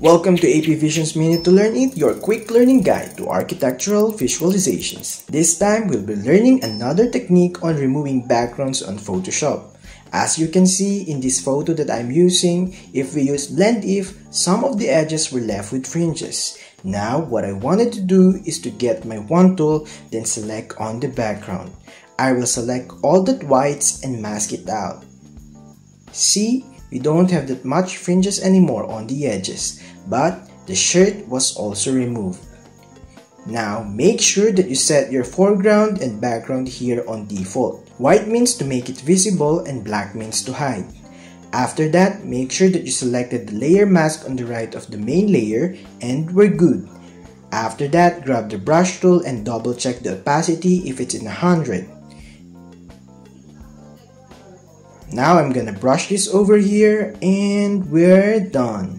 Welcome to AP Visions Minute to Learn It, your quick learning guide to architectural visualizations. This time, we'll be learning another technique on removing backgrounds on Photoshop. As you can see in this photo that I'm using, if we use Blend If, some of the edges were left with fringes. Now, what I wanted to do is to get my wand tool, then select on the background. I will select all the whites and mask it out. See? We don't have that much fringes anymore on the edges, but the shirt was also removed. Now, make sure that you set your foreground and background here on default. White means to make it visible and black means to hide. After that, make sure that you selected the layer mask on the right of the main layer and we're good. After that, grab the brush tool and double check the opacity if it's in 100. Now I'm gonna brush this over here and we're done.